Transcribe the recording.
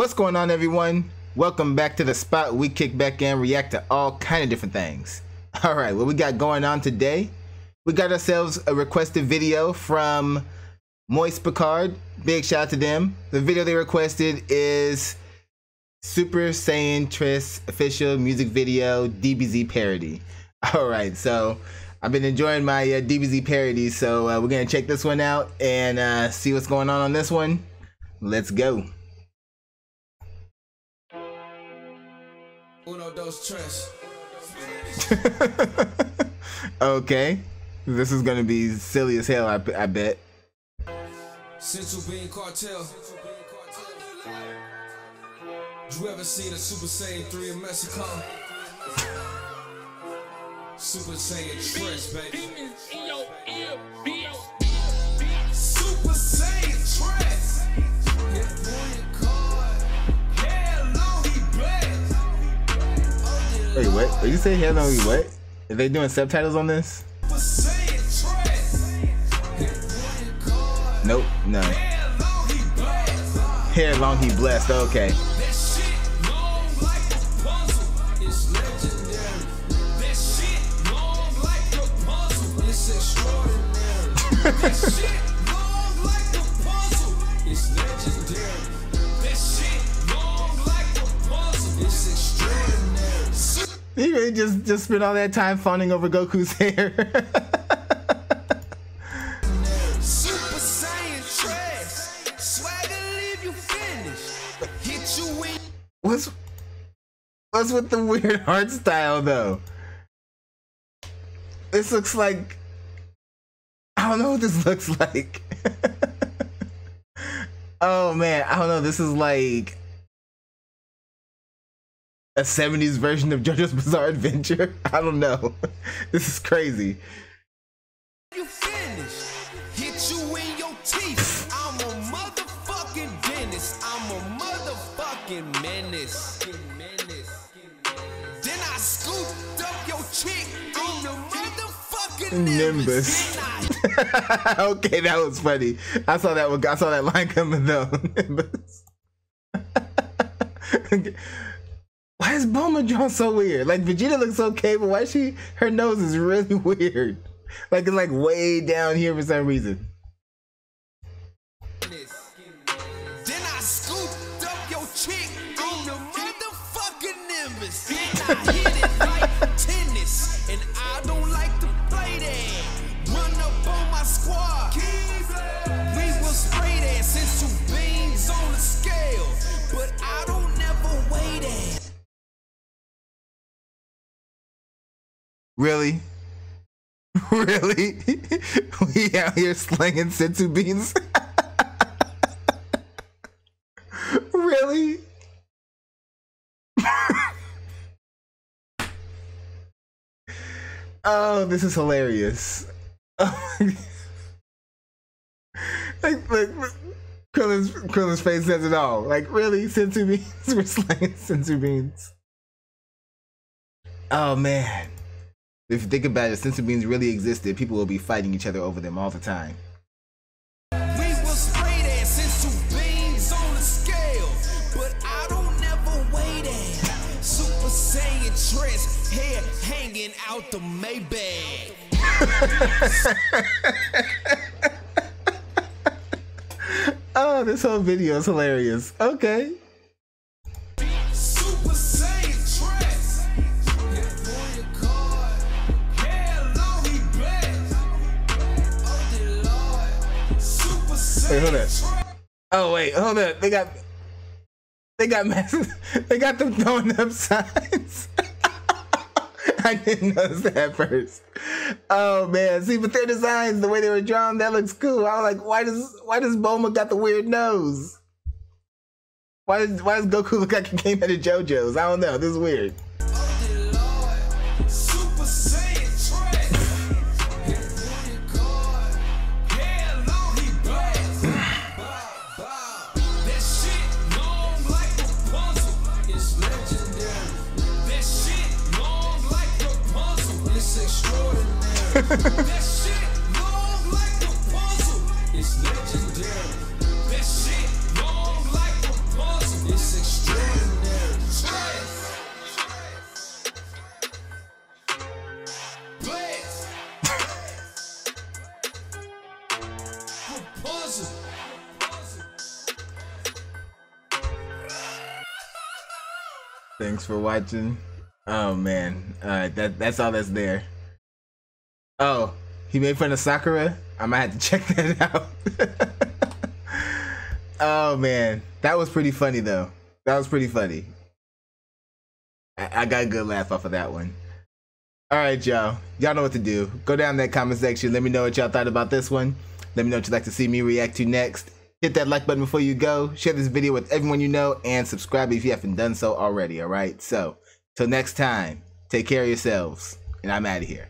What's going on, everyone? Welcome back to the spot. We kick back and react to all kind of different things. All right, what we got going on today? We got ourselves a requested video from Moist Picard. Big shout out to them. The video they requested is Super Saiyan Tres official music video DBZ parody. All right, so I've been enjoying my DBZ parody, so we're gonna check this one out and see what's going on this one. Let's go. Okay, this is gonna be silly as hell, I bet. Sensu being cartel. You ever seen a Super Saiyan 3 in Mexico? Super Saiyan Tres, baby. Super Saiyan Tres. Wait, what? Are you saying hell no he what? Are they doing subtitles on this? Nope, no. Hair long he blessed, okay. That shit long like the puzzle, it's legendary. That shit long like the puzzle, it's extraordinary. He really just spent all that time fawning over Goku's hair. Super Saiyan Tres, swagger leave you finished, hit you in. What's with the weird art style though? This looks like, I don't know what this looks like. Oh man, I don't know. This is like a 70s version of JoJo's Bizarre Adventure. I don't know. This is crazy. You finish. Hit you in your teeth. I'm a motherfucking dentist. I'm a motherfucking menace. Then I scooped up your chick on the motherfucking nimbus. Okay, that was funny. I saw that line coming though. Okay. Why is Bulma drawn so weird? Like Vegeta looks okay, but why she? Her nose is really weird. Like it's like way down here for some reason. Then I scooped up your chick on the motherfucking nimbus. Then I hit it like tennis, and I don't like to play that. Run up on my squad. We will spray that since two beans on the scale. But I don't never wait at. Really? Really? We out here slinging sensu beans? Really? Oh, this is hilarious. like Krillin's face says it all. Like, really? Sensu beans? We're slinging sensu beans. Oh, man. If you think about it, sensu beans really existed, people will be fighting each other over them all the time. We will spray that sensu beans on the scale, but I don't never wait at. Super Saiyan Tres, hair hanging out the Maybach. Oh, this whole video is hilarious. Okay. Super Saiyan Tres. Wait, hold up. Oh wait, hold up. They got masses. They got them throwing up signs. I didn't notice that at first. Oh man, see, but their designs, the way they were drawn, that looks cool. I was like, why does Bulma got the weird nose? Why does Goku look like he came out of JoJo's? I don't know. This is weird. That shit long like the puzzle, it's legendary. That shit long like the puzzle, it's Thanks for watching. Oh man, that's all that's there. Oh, he made fun of Sakura. I might have to check that out. Oh man, that was pretty funny though. That was pretty funny. I got a good laugh off of that one. All right, y'all. Y'all know what to do. Go down in that comment section. Let me know what y'all thought about this one. Let me know what you'd like to see me react to next. Hit that like button before you go. Share this video with everyone you know, and subscribe if you haven't done so already. All right. So till next time, take care of yourselves, and I'm out of here.